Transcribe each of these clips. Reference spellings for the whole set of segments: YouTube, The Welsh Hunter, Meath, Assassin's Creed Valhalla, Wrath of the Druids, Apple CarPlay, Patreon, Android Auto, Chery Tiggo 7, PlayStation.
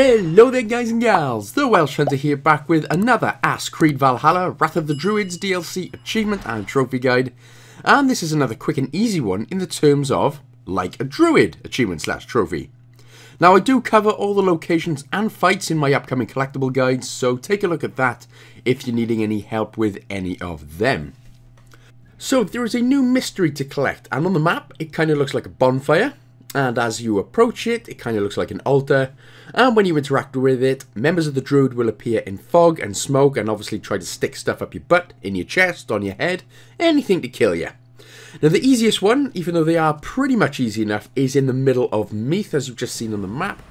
Hello there guys and gals, the Welsh Hunter here, back with another Assassin's Creed Valhalla Wrath of the Druids DLC achievement and trophy guide, and this is another quick and easy one in the terms of Like a Druid achievement slash trophy. Now I do cover all the locations and fights in my upcoming collectible guides, so take a look at that if you're needing any help with any of them. So there is a new mystery to collect, and on the map it kind of looks like a bonfire. And as you approach it, it kind of looks like an altar, and when you interact with it, members of the Druid will appear in fog and smoke and obviously try to stick stuff up your butt, in your chest, on your head, anything to kill you. Now the easiest one, even though they are pretty much easy enough, is in the middle of Meath, as you've just seen on the map.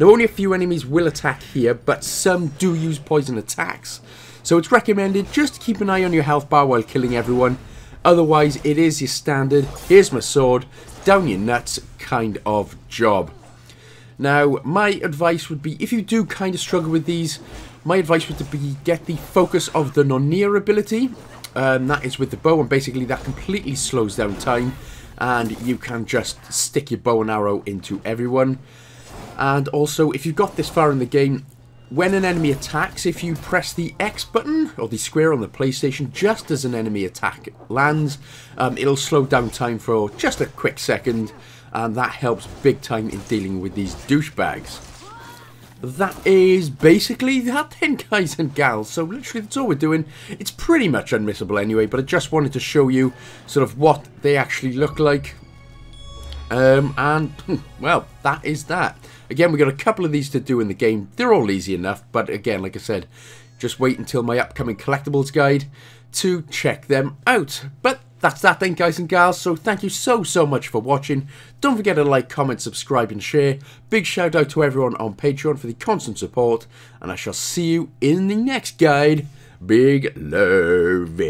Now only a few enemies will attack here, but some do use poison attacks, so it's recommended just to keep an eye on your health bar while killing everyone. Otherwise, it is your standard, here's my sword, down your nuts kind of job. Now, my advice would be, if you do kind of struggle with these, my advice would be get the focus of the non-near ability. That is with the bow, and basically that completely slows down time, and you can just stick your bow and arrow into everyone. And also, if you've got this far in the game, when an enemy attacks, if you press the X button, or the square on the PlayStation, just as an enemy attack lands, it'll slow down time for just a quick second, and that helps big time in dealing with these douchebags. That is basically that then, guys and gals, so literally that's all we're doing. It's pretty much unmissable anyway, but I just wanted to show you sort of what they actually look like. And, well, that is that. Again, we've got a couple of these to do in the game. They're all easy enough, but again, like I said, just wait until my upcoming collectibles guide to check them out. But that's that then, guys and gals, so thank you so much for watching. Don't forget to like, comment, subscribe and share. Big shout out to everyone on Patreon for the constant support, and I shall see you in the next guide. Big love.